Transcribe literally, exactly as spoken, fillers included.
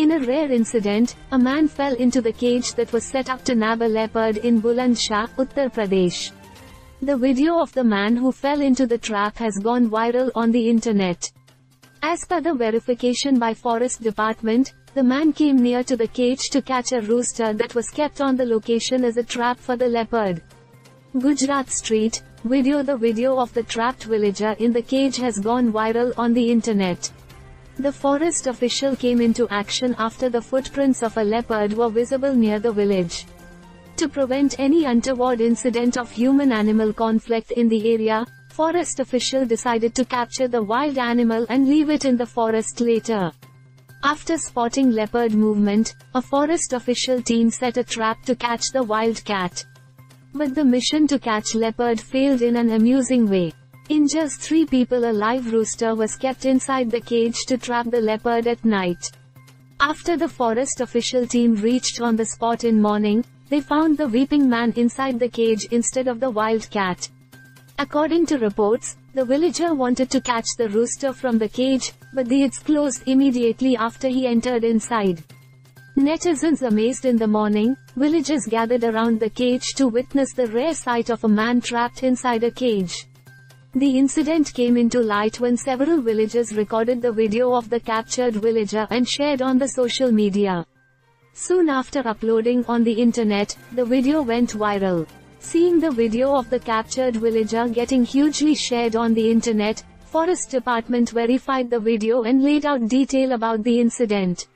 In a rare incident, a man fell into the cage that was set up to nab a leopard in Buland Shah, Uttar Pradesh. The video of the man who fell into the trap has gone viral on the internet. As per the verification by Forest Department, the man came near to the cage to catch a rooster that was kept on the location as a trap for the leopard. Gujarat Street Video. The video of the trapped villager in the cage has gone viral on the internet. The forest official came into action after the footprints of a leopard were visible near the village. To prevent any untoward incident of human-animal conflict in the area, forest official decided to capture the wild animal and leave it in the forest later. After spotting leopard movement, a forest official team set a trap to catch the wild cat. But the mission to catch leopard failed in an amusing way. In just three people, a live rooster was kept inside the cage to trap the leopard at night. After the forest official team reached on the spot in morning, they found the weeping man inside the cage instead of the wild cat. According to reports, the villager wanted to catch the rooster from the cage, but the gates closed immediately after he entered inside. Netizens amazed in the morning, villagers gathered around the cage to witness the rare sight of a man trapped inside a cage. The incident came into light when several villagers recorded the video of the captured villager and shared on the social media. Soon after uploading on the internet, the video went viral. Seeing the video of the captured villager getting hugely shared on the internet, Forest Department verified the video and laid out detail about the incident.